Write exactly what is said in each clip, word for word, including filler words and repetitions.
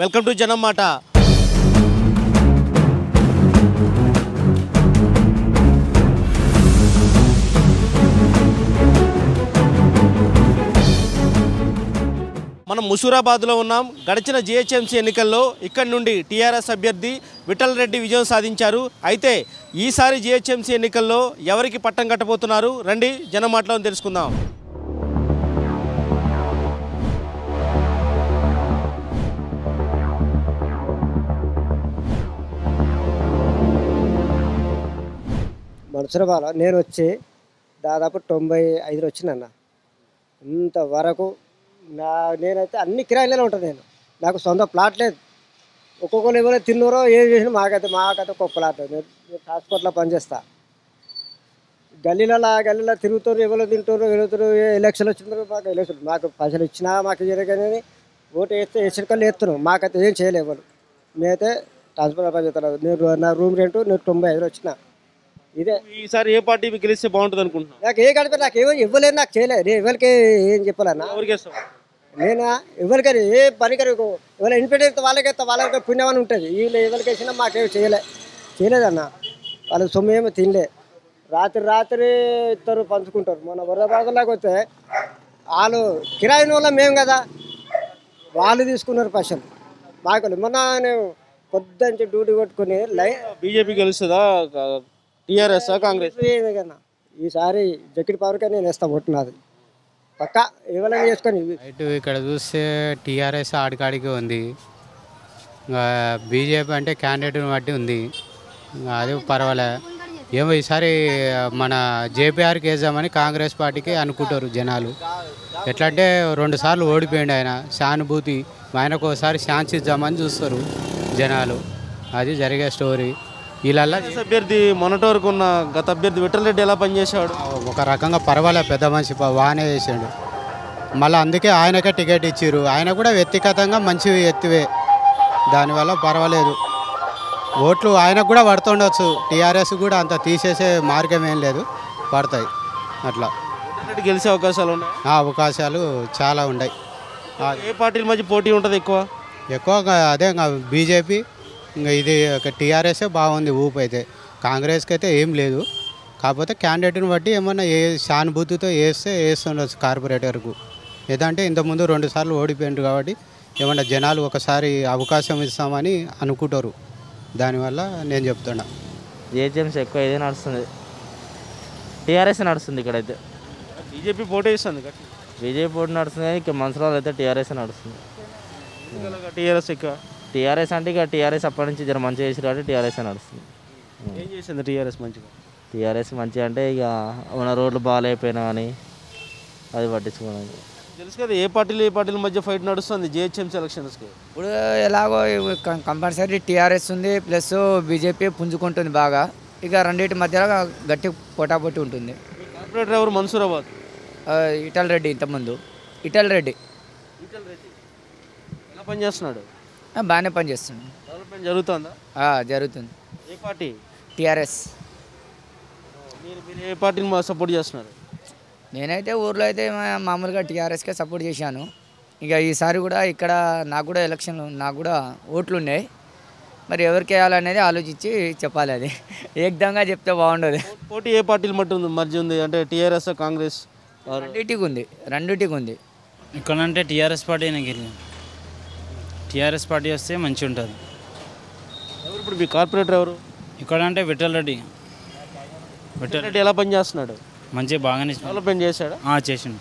Welcome to జనం మాట. మనం ముసూరాబాద్లో ఉన్నాం. గడిచిన జీహెచ్ఎంసీ ఎన్నికల్లో ఇక్కడి నుండి టీఆర్ఎస్ అభ్యర్థి విఠల్ రెడ్డి విజయం సాధించారు. అయితే ఈసారి జీహెచ్ఎంసీ ఎన్నికల్లో ఎవరికి పట్టం కట్టబోతున్నారు, రండి జనం మాటలో తెలుసుకుందాం. మనసురాబాద్లో నేను వచ్చి దాదాపు తొంభై ఐదు వచ్చినన్న. ఇంతవరకు నా నేనైతే అన్ని కిరాయిలో ఉంటాను. నేను నాకు సొంత ప్లాట్ లేదు. ఒక్కొక్కరు ఎవరైనా తిన్నారో ఏం చేసినా మాకైతే మాకైతే ఒక్కొక్క ప్లాట్. నేను ట్రాన్స్పోర్ట్లో పనిచేస్తా. గల్లీలలో గల్లీలో తిరుగుతారు, ఎవరో తింటారు, ఎవరు ఎలక్షన్లు వచ్చినారు. మాకు ఎలక్షన్ మాకు పైసలు ఇచ్చినా మాకు జరగని ఓటు వేస్తే ఎసరికలు వేస్తున్నాం. మాకైతే ఏం చేయలేవాళ్ళు. నేనైతే ట్రాన్స్పోర్ట్లో పనిచేస్తాను. నేను నా రూమ్ రెంట్ నేను తొంభై ఐదులో వచ్చిన. ఇదే ఈసారి ఏ పార్టీ గెలిస్తే బాగుంటుంది అనుకుంటున్నా? నాకు ఏ గడిపే నాకు ఏమో ఇవ్వలేదు, నాకు చేయలేదు. నేను ఎవరికి ఏం చెప్పాలన్నా నేను ఎవరికైనా ఏ పనికరి ఎవరైనా ఇన్పెక్ట్ వాళ్ళకైతే వాళ్ళకి పుణ్యమని ఉంటుంది. వీళ్ళు ఎవరికి వేసినా మాకేమో చేయలే చేయలేదన్న. వాళ్ళకి సొమ్ము ఏమో తినలే. రాత్రి రాత్రి ఇద్దరు పంచుకుంటారు. మన వరద బాధలాగా వస్తే వాళ్ళు కిరాయిన వల్ల మేము కదా వాళ్ళు తీసుకున్నారు పైసలు. మాకు మొన్న నేను పొద్దుంచి డ్యూటీ కొట్టుకుని లై బీజేపీ గెలుస్తుందా టీఆర్ఎస్ కాంగ్రెస్ ఈసారి జకిట్ పవర్కే నేను వేస్తా పోతున్నాది పక్క. ఎవరైనా చేసుకొని ఇటు ఇక్కడ చూస్తే టీఆర్ఎస్ ఆడికాడికి ఉంది. బీజేపీ అంటే క్యాండిడేట్ని బట్టి ఉంది, అది పర్వాలే. ఏమో ఈసారి మన జేపీఆర్కి వేద్దామని కాంగ్రెస్ పార్టీకి అనుకుంటారు జనాలు. ఎట్లా అంటే రెండు సార్లు ఓడిపోయింది ఆయన, సానుభూతి ఆయనకు ఒకసారి ఛాన్స్ ఇద్దామని చూస్తారు జనాలు. అది జరిగే స్టోరీ. ఇలా అభ్యర్థి మొన్నటి వరకు ఉన్న గత అభ్యర్థి విఠల్ రెడ్డి ఎలా పనిచేసాడు? ఒక రకంగా పర్వాలే, పెద్ద మనిషి బాగానే చేసాడు. మళ్ళీ అందుకే ఆయనకే టికెట్ ఇచ్చారు. ఆయన కూడా వ్యక్తిగతంగా మంచి ఎత్తివే, దానివల్ల పర్వాలేదు. ఓట్లు ఆయనకు కూడా పడుతుండవచ్చు, టీఆర్ఎస్ కూడా అంత తీసేసే మార్గం ఏం లేదు, పడతాయి. అట్లా గెలిచే అవకాశాలు ఉన్నాయి. అవకాశాలు చాలా ఉన్నాయి. ఏ పార్టీల మధ్య పోటీ ఉంటుంది ఎక్కువ? ఎక్కువ అదే బీజేపీ, ఇంకా ఇది ఒక టీఆర్ఎస్ఏ బాగుంది ఊపు. అయితే కాంగ్రెస్కి అయితే ఏం లేదు. కాకపోతే క్యాండిడేట్ని బట్టి ఏమన్నా ఏ సానుభూతితో వేస్తే వేస్తుండొచ్చు కార్పొరేటర్కు. ఏదంటే ఇంతకుముందు రెండు సార్లు ఓడిపోయిండ్రు కాబట్టి ఏమన్నా జనాలు ఒకసారి అవకాశం ఇస్తామని అనుకుంటారు. దానివల్ల నేను చెప్తున్నా జీహెచ్ఎంసీ ఎక్కువ ఇదే నడుస్తుంది, టీఆర్ఎస్ నడుస్తుంది ఇక్కడైతే. బీజేపీ పోటీ ఇస్తుంది, బీజేపీ పోటీ నడుస్తుంది. కానీ మనసురాలు అయితే టీఆర్ఎస్ నడుస్తుంది. టీఆర్ఎస్ ఎక్కువ టీఆర్ఎస్ అంటే ఇక టీఆర్ఎస్ అప్పటి నుంచి జర మంచిగా చేసారు కాబట్టి టీఆర్ఎస్ అని నడుస్తుంది. ఏం చేసింది టీఆర్ఎస్ మంచిగా? టీఆర్ఎస్ మంచిగా అంటే ఇక మన రోడ్లు బాగాలేకపోయినా అని అది పట్టించుకోవడం తెలుసు కదా. ఏ పార్టీలు ఏ పార్టీల మధ్య ఫైట్ నడుస్తుంది జీహెచ్ఎంసీ ఎలక్షన్స్కి? ఇప్పుడు ఎలాగో కంపల్సరీ టీఆర్ఎస్ ఉంది, ప్లస్ బీజేపీ పుంజుకుంటుంది బాగా. ఇక రెండింటి మధ్యలో గట్టి పోటాపోటీ ఉంటుంది. కార్పొరేటర్ ఎవరు? మనసూరాబాద్ విఠల్ రెడ్డి. ఇంతకుముందు విఠల్ రెడ్డి విఠల్ రెడ్డి ఎలా పనిచేస్తున్నాడు? బాగానే పనిచేస్తుంది. డెవలప్మెంట్ జరుగుతుందా? జరుగుతుంది. ఏ పార్టీ? టీఆర్ఎస్. మీరు మీరు ఏ పార్టీని సపోర్ట్ చేస్తున్నారు? నేనైతే ఊర్లో అయితే మామూలుగా టీఆర్ఎస్కే సపోర్ట్ చేశాను. ఇక ఈసారి కూడా ఇక్కడ నాకు కూడా ఎలక్షన్లు, నాకు కూడా ఓట్లు ఉన్నాయి. మరి ఎవరికి వేయాలనేది ఆలోచించి చెప్పాలి. అది ఏకదంగా చెప్తే బాగుండదు. పోటీ ఏ పార్టీల మధ్య మధ్య ఉంది అంటే టీఆర్ఎస్ కాంగ్రెస్? రెండింటికి ఉంది, రెండింటికి ఉంది. ఇక్కడ అంటే టీఆర్ఎస్ పార్టీ నాకు టీఆర్ఎస్ పార్టీ వస్తే మంచి ఉంటుంది. ఎవరు ఇప్పుడు మీ కార్పొరేటర్ ఎవరు ఇక్కడ అంటే? విఠల్ రెడ్డి. విఠల్ రెడ్డి ఎలా పనిచేస్తున్నాడు? మంచిగా బాగానే డెవలప్మెంట్ చేశాడు, చేసిండు.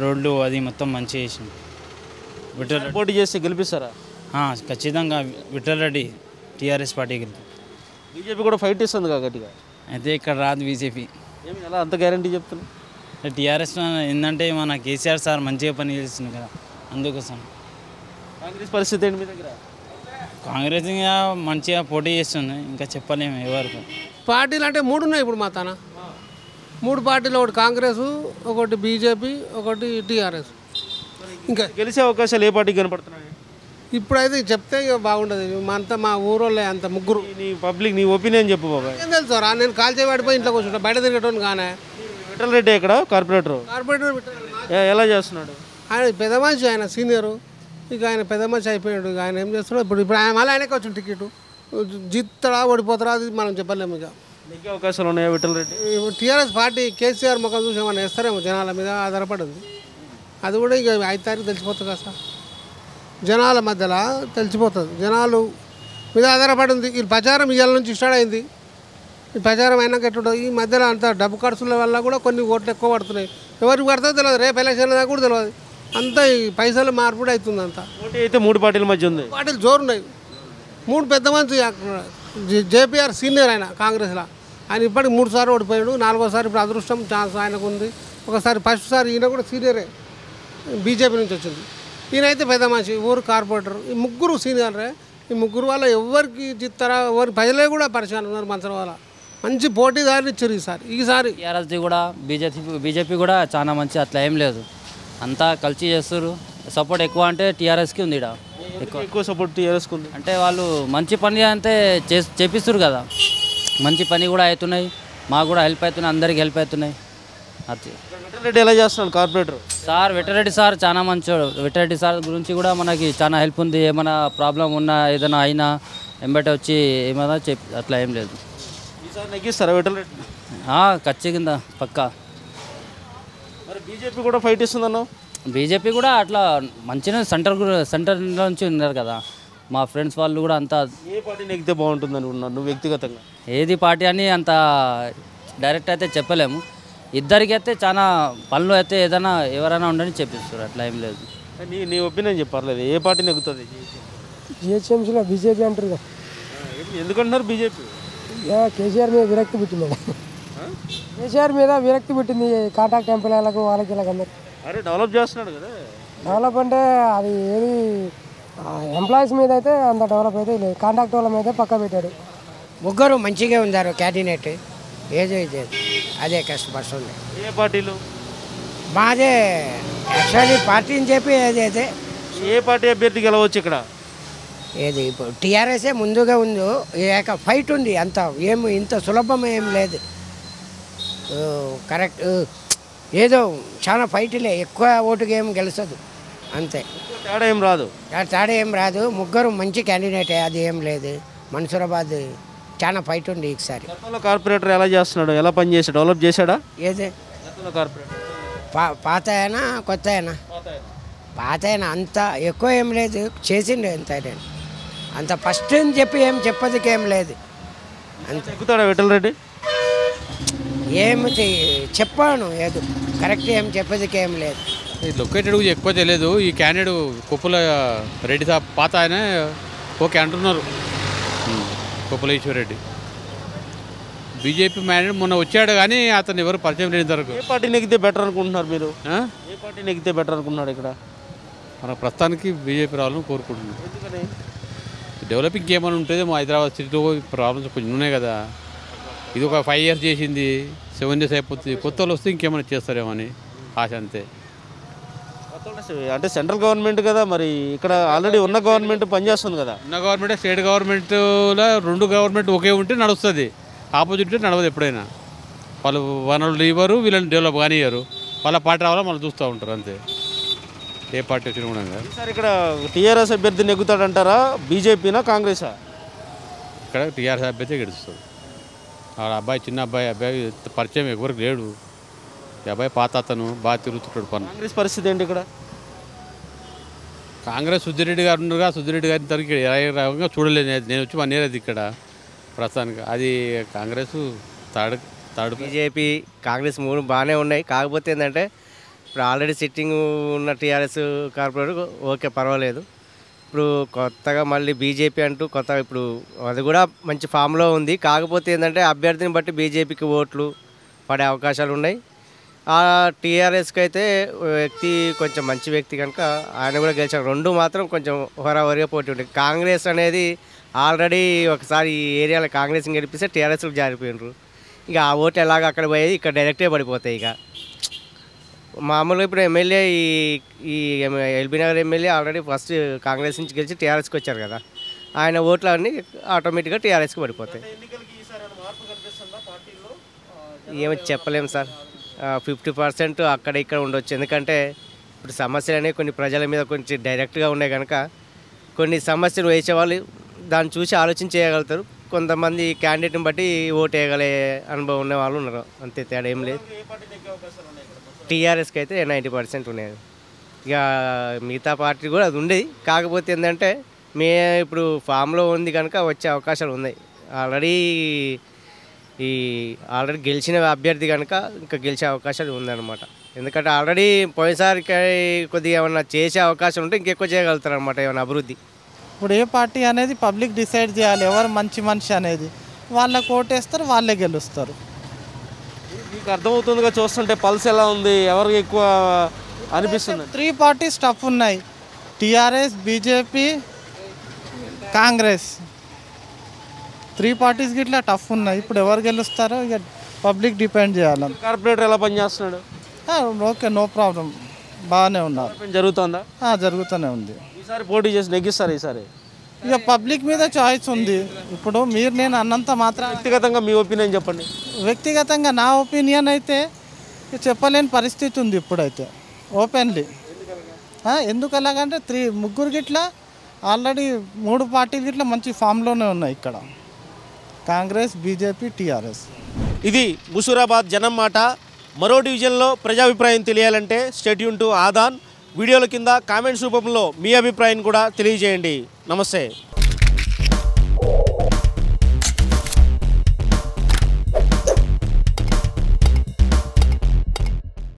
రోడ్లు అది మొత్తం మంచిగా చేసిండు. విఠల్ పోటీ చేస్తే గెలిపిస్తారా? ఖచ్చితంగా విఠల్ రెడ్డి టీఆర్ఎస్ పార్టీ గెలిపి. బీజేపీ కూడా ఫైట్ ఇస్తుంది కాబట్టి అయితే ఇక్కడ రాదు బీజేపీ. ఏమి ఎలా అంత గ్యారంటీ చెప్తున్నా? టీఆర్ఎస్ ఏంటంటే మన కేసీఆర్ సార్ మంచిగా పని చేస్తుంది కదా, అందుకోసం. కాంగ్రెస్ పరిస్థితి ఏంటి మీ దగ్గర? కాంగ్రెస్ ఇంకా మంచిగా పోటీ చేస్తుంది, ఇంకా చెప్పలేము ఎవరికి. పార్టీలు అంటే మూడు ఉన్నాయి ఇప్పుడు మా తన. మూడు పార్టీలు, ఒకటి కాంగ్రెస్, ఒకటి బీజేపీ, ఒకటి టీఆర్ఎస్. ఇంకా గెలిచే అవకాశాలు ఏ పార్టీకి కనపడుతున్నాయి? ఇప్పుడైతే చెప్తే బాగుండదు. మా అంతా మా ఊరోళ్ళే అంత ముగ్గురు. నీ పబ్లిక్ నీ ఒపీనియన్ చెప్పు బాబా. ఏం తెలుసు రా, నేను కాల్చే వాడిపోయి ఇంట్లో కూర్చుంటా, బయట తిరిగేటోని కానీ. విఠల్ రెడ్డి ఇక్కడ కార్పొరేటర్, కార్పొరేటర్ ఎలా చేస్తున్నాడు? ఆయన పెద్ద మనిషి, ఆయన సీనియరు, ఇక ఆయన పెద్ద మనిషి అయిపోయాడు. ఇక ఆయన ఏం చేస్తాడో ఇప్పుడు ఇప్పుడు ఆయన మళ్ళీ ఆయనకి వచ్చిన టికెట్ జీతడా ఓడిపోతారా అది మనం చెప్పలేము. ఇక నీకే అవకాశాలు ఉన్నాయా Vittal Reddy? TRS party KCR ముఖం చూసి ఏమన్నా వేస్తారేమో, జనాల మీద ఆధారపడింది. అది కూడా ఇక ఐదు తారీఖు తెలిసిపోతుంది కదా, జనాల మధ్యలో తెలిసిపోతుంది, జనాలు మీద ఆధారపడింది. ఈ ప్రచారం ఇవాళ నుంచి స్టార్ట్ అయింది. ఈ ప్రచారం అయినాక ఎట్లుంటుంది? ఈ మధ్యలో అంతా డబ్బు ఖర్చుల వల్ల కూడా కొన్ని ఓట్లు ఎక్కువ పడుతున్నాయి. ఎవరికి పడుతుందో తెలియదు, రేపు ఎలక్షన్ దాకా కూడా తెలియదు. అంతా ఈ పైసలు మార్పుడు అవుతుంది. అంతా పోటీ అయితే మూడు పార్టీల మధ్య ఉంది, పార్టీలు జోరున్నాయి. మూడు పెద్ద మంచి జేపీఆర్ సీనియర్ ఆయన కాంగ్రెస్లో, ఆయన ఇప్పటికి మూడు సార్లు ఓడిపోయాడు. నాలుగోసారి ఇప్పుడు అదృష్టం ఛాన్స్ ఆయనకు ఉంది. ఒకసారి ఫస్ట్ సారి ఈయన కూడా సీనియరే, బీజేపీ నుంచి వచ్చింది. ఈయనైతే పెద్ద మనిషి, ఊరు కార్పొరేటర్. ఈ ముగ్గురు సీనియరే. ఈ ముగ్గురు వల్ల ఎవరికి చిత్తారా ఎవరి ప్రజలే కూడా పరిచయాలు ఉన్నారు. మంచం వల్ల మంచి పోటీదారులు ఇచ్చారు ఈసారి. ఈసారి టీఆర్ఎస్ది కూడా బీజేపీ బీజేపీ కూడా చాలా మంచి అట్లా ఏం లేదు, అంతా కలిసి చేస్తారు. సపోర్ట్ ఎక్కువ అంటే టీఆర్ఎస్కి ఉంది. ఇక్కడ ఎక్కువ ఎక్కువ సపోర్ట్ టీఆర్ఎస్కి ఉంది. అంటే వాళ్ళు మంచి పని అంటే చే చేపిస్తారు కదా, మంచి పని కూడా అవుతున్నాయి, మాకు కూడా హెల్ప్ అవుతున్నాయి, అందరికి హెల్ప్ అవుతున్నాయి. అది విఠల్ రెడ్డి ఎలా చేస్తున్నాడు corporator sir? Vittal Reddy sir చాలా మంచోడు. విఠల్ రెడ్డి సార్ గురించి కూడా మనకి చాలా హెల్ప్ ఉంది. ఏమైనా ప్రాబ్లం ఉన్నా ఏదైనా అయినా వెంబటే వచ్చి ఏమైనా చెప్పి అట్లా ఏం లేదు. ఈసారి నెగ్గిస్తారా విఠల్ రెడ్డి? ఖచ్చితంగా పక్కా. మరి బీజేపీ కూడా ఫైట్ ఇస్తుందన్నా? బీజేపీ కూడా అట్లా మంచిగా సెంటర్ సెంటర్ నుంచి ఉన్నారు కదా, మా ఫ్రెండ్స్ వాళ్ళు కూడా. అంతా ఏ పార్టీ నెగ్గితే బాగుంటుంది అనుకున్నాను నువ్వు వ్యక్తిగతంగా? ఏది పార్టీ అని అంత డైరెక్ట్ అయితే చెప్పలేము. ఇద్దరికి అయితే చాలా పనులు అయితే ఏదైనా ఎవరైనా ఉండని చెప్పిస్తారు, అట్లా ఏం లేదు. నీ నీ ఒపీనియన్ చెప్పలేదు, ఏ పార్టీ నెగ్గుతుంది? జీహెచ్ఎంసీలో బీజేపీ అంటారు కదా, ఎందుకంటున్నారు బీజేపీ? కేసీఆర్ మీద విరక్తి పుట్టింది, కేసీఆర్ మీద విరక్తి పుట్టింది కాంట్రాక్ట్ ఎంపీలకు వాళ్ళకి ఇలాగన్నారు. అరే డెవలప్ చేస్తున్నాడు కదా, డెవలప్ అంటే అది ఏది ఎంప్లాయీస్ మీద అయితే అంత డెవలప్ అయితే లేదు, కాంట్రాక్ట్ వాళ్ళ మీద పక్క పెట్టాడు. ముగ్గురు మంచిగా ఉన్నారు క్యాబినెట్, ఏదో ఇది అదే కష్టపర్స్ ఉంది. ఏ పార్టీలు? మాదే యాక్చువల్లీ పార్టీని చెప్పి ఏదైతే ఏ పార్టీ అభ్యర్థి గెలవచ్చు ఇక్కడ? ఏది ఇప్పుడు టీఆర్ఎస్ఏ ముందుగా ఉందో ఏక ఫైట్ ఉంది. అంత ఏమి ఇంత సులభం ఏం లేదు. కరెక్ట్, ఏదో చాలా ఫైట్లే, ఎక్కువ ఓటుకి ఏం గెలుస్తుంది అంతే. తేడా ఏం రాదు, తేడా ఏం రాదు. ముగ్గురు మంచి క్యాండిడేటే, అది ఏం లేదు. మనసూరాబాద్ చాలా ఫైట్ ఉంది ఈసారి. కార్పొరేటర్ ఎలా చేస్తున్నాడు, ఎలా పని చేశాడు, డెవలప్ చేశాడా? ఏదే కార్పొరేటర్ పాత అయినా కొత్త అయినా, పాత అయినా అంత ఎక్కువ ఏం లేదు, చేసిండు ఎంత నేను అంత ఫస్ట్ అని చెప్పి ఏం చెప్పదికేం లేదు. అంత ఎక్కుతాడా విఠల్ రెడ్డి? ఏమి చెప్పాను ఏదో కరెక్ట్, ఏం చెప్పదికేం లేదు. లొకేటెడ్ గురించి ఎక్కువ తెలియదు. ఈ క్యాండిడేట్ కొప్పుల రెడ్డి సార్ పాత ఆయన ఓకే అంటున్నారు, కొప్పలేశ్వర రెడ్డి బీజేపీ మేనేజర్ మొన్న వచ్చాడు, కానీ అతను ఎవరు పరిచయం లేని వరకు. ఏ పార్టీ నెగ్గితే బెటర్ అనుకుంటున్నారు మీరు? ఏ పార్టీ నెగ్గితే బెటర్ అనుకుంటున్నాడు ఇక్కడ? మన ప్రస్తుతానికి బీజేపీ రావాలని కోరుకుంటున్నాను. ఎందుకని? డెవలపింగ్ ఏమైనా ఉంటుందేమో. హైదరాబాద్ సిటీలో ప్రాబ్లమ్స్ కొంచెం ఉన్నాయి కదా, ఇది ఒక ఫైవ్ ఇయర్స్ చేసింది, సెవెన్ ఇయర్స్ అయిపోతుంది. కొత్త వాళ్ళు వస్తే ఇంకేమైనా చేస్తారేమో అని ఆశ అంతే. అంటే సెంట్రల్ గవర్నమెంట్ కదా, మరి ఇక్కడ ఆల్రెడీ ఉన్న గవర్నమెంట్ పనిచేస్తుంది కదా. ఉన్న గవర్నమెంట్ స్టేట్ గవర్నమెంట్లో రెండు గవర్నమెంట్ ఒకే ఉంటే నడుస్తుంది, ఆపోజిట్ నడవదు ఎప్పుడైనా. వాళ్ళు వనరులు ఇవ్వరు, వీళ్ళని డెవలప్ కానివ్వరు, వాళ్ళ పార్టీ రావాలో వాళ్ళు చూస్తూ ఉంటారు అంతే. ఏ పార్టీ వచ్చినా కూడా సార్ ఇక్కడ టీఆర్ఎస్ అభ్యర్థి నెగ్గుతాడంటారా బీజేపీనా కాంగ్రెసా? ఇక్కడ టీఆర్ఎస్ అభ్యర్థి గెలుస్తుంది. వాళ్ళ అబ్బాయి చిన్న అబ్బాయి అబ్బాయి పరిచయం ఎవరికి లేడు, అబ్బాయి పాత అతను బాగా తిరుగుతుంటాడు. పని కాంగ్రెస్ పరిస్థితి ఏంటి ఇక్కడ? కాంగ్రెస్ సుద్దిరెడ్డి గారు ఉండగా సుద్దిరెడ్డి గారిని తనకి రాగా చూడలేదు నేను వచ్చి వన్ ఇయర్ అది ఇక్కడ ప్రస్తుతానికి. అది Congress third third BJP Congress మూడు బాగానే ఉన్నాయి. కాకపోతే ఏంటంటే ఇప్పుడు ఆల్రెడీ సిట్టింగ్ ఉన్న టీఆర్ఎస్ కార్పొరేటర్ ఓకే పర్వాలేదు. ఇప్పుడు కొత్తగా మళ్ళీ బీజేపీ అంటూ కొత్తగా ఇప్పుడు అది కూడా మంచి ఫామ్లో ఉంది. కాకపోతే ఏంటంటే అభ్యర్థిని బట్టి బీజేపీకి ఓట్లు పడే అవకాశాలు ఉన్నాయి. ఆ టీఆర్ఎస్కి అయితే వ్యక్తి కొంచెం మంచి వ్యక్తి కనుక ఆయన కూడా గెలిచారు. రెండు మాత్రం కొంచెం హోరావరిగా పోటీ ఉంటుంది. కాంగ్రెస్ అనేది ఆల్రెడీ ఒకసారి ఈ ఏరియాలో కాంగ్రెస్ని గెలిపిస్తే టీఆర్ఎస్కి జారిపోయినారు. ఇక ఆ ఓట్లు ఎలాగ అక్కడ పోయేది ఇక్కడ డైరెక్టే పడిపోతాయి. ఇక మామూలుగా ఇప్పుడు ఎమ్మెల్యే ఈ ఈ LB Nagar MLA already first Congress నుంచి గెలిచి టీఆర్ఎస్కి వచ్చారు కదా, ఆయన ఓట్లు అన్నీ ఆటోమేటిక్గా టీఆర్ఎస్కి పడిపోతాయి. ఏమో చెప్పలేము సార్. ఫిఫ్టీ పర్సెంట్ అక్కడ ఇక్కడ ఉండొచ్చు, ఎందుకంటే ఇప్పుడు సమస్యలనే కొన్ని ప్రజల మీద కొంచెం డైరెక్ట్ గా ఉన్నాయి గనుక కొన్ని సమస్యలు వేచేవాళ్ళు దాన్ని చూసి ఆలోచన చేయగలుగుతారు। కొంతమంది క్యాండిడేట్ ని బట్టి ఓటు వేయగలే అనుభవం ఉన్న వాళ్ళు ఉన్నారు। అంతే తేడా ఏమీ లేదు। టీఆర్ఎస్ కి అయితే తొంభై శాతం ఉన్నాయి। ఇక మిగతా పార్టీ కూడా అది ఉండేది। కాకపోతే ఏందంటే మే ఇప్పుడు ఫామ్ లో ఉంది గనుక వచ్చే అవకాశాలు ఉన్నాయి। ఆల్రెడీ ఈ ఆల్రెడీ గెలిచిన అభ్యర్థి గనుక ఇంకా గెలిచే అవకాశాలు ఉందన్నమాట। ఎందుకంటే ఆల్రెడీ పోయినసారి కొద్దిగా ఏమన్నా చేసే అవకాశం ఉంటే ఇంకెక్కువ చేయగలుగుతారు అన్నమాట। ఏమైనా అభివృద్ధి ఇప్పుడు ఏ పార్టీ అనేది పబ్లిక్ డిసైడ్ చేయాలి। ఎవరు మంచి మనిషి అనేది వాళ్ళకు ఓటేస్తారు, వాళ్ళే గెలుస్తారు। మీకు అర్థమవుతుందిగా చూస్తుంటే పల్స్ ఎలా ఉంది, ఎవరికి ఎక్కువ అనిపిస్తుంది? త్రీ పార్టీస్ టఫ్ ఉన్నాయి, TRS, BJP, Congress. Three parties గిట్లా టఫ్ ఉన్నాయి। ఇప్పుడు ఎవరు గెలుస్తారో ఇక పబ్లిక్ డిపెండ్ చేయాలి। కార్పొరేటర్ ఎలా పనిచేస్తున్నాడు? ఓకే, నో ప్రాబ్లం, బాగానే ఉన్నారు। జరుగుతుందా? జరుగుతూనే ఉంది। ఈసారి పోటీ చేసి నెగ్గిస్తారు ఈసారి? ఇక పబ్లిక్ మీద చాయిస్ ఉంది। ఇప్పుడు మీరు నేను అన్నంత మాత్రం వ్యక్తిగతంగా మీ ఒపీనియన్ చెప్పండి। వ్యక్తిగతంగా నా ఒపీనియన్ అయితే చెప్పలేని పరిస్థితి ఉంది ఇప్పుడైతే ఓపెన్లీ। ఎందుకు అలాగంటే త్రీ ముగ్గురు గిట్లా ఆల్రెడీ మూడు పార్టీలు గిట్లా మంచి ఫామ్లోనే ఉన్నాయి ఇక్కడ, కాంగ్రెస్, బీజేపీ, టీఆర్ఎస్। ఇది ముసూరాబాద్ జనం మాట। మరో డివిజన్లో ప్రజాభిప్రాయం తెలియాలంటే స్టేట్ యూన్ టు ఆదాన్। వీడియోల కింద కామెంట్స్ రూపంలో మీ అభిప్రాయం కూడా తెలియజేయండి। నమస్తే।